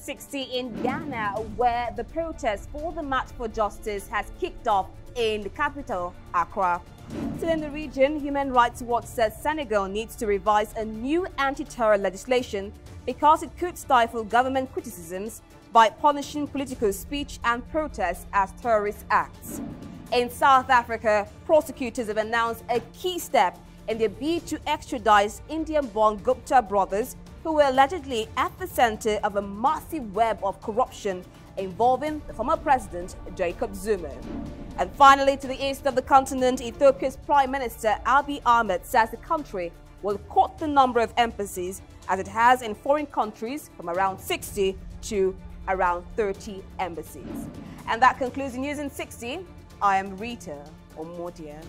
NewsIn60 in Ghana, where the protest for the March for Justice has kicked off in the capital, Accra. Still in the region, Human Rights Watch says Senegal needs to revise a new anti-terror legislation because it could stifle government criticisms by punishing political speech and protests as terrorist acts. In South Africa, prosecutors have announced a key step in their bid to extradite Indian-born Gupta brothers, who were allegedly at the center of a massive web of corruption involving the former president, Jacob Zuma. And finally, to the east of the continent, Ethiopia's Prime Minister Abiy Ahmed says the country will cut the number of embassies as it has in foreign countries from around 60 to around 30 embassies. And that concludes News in 60. I am Rita Omodia.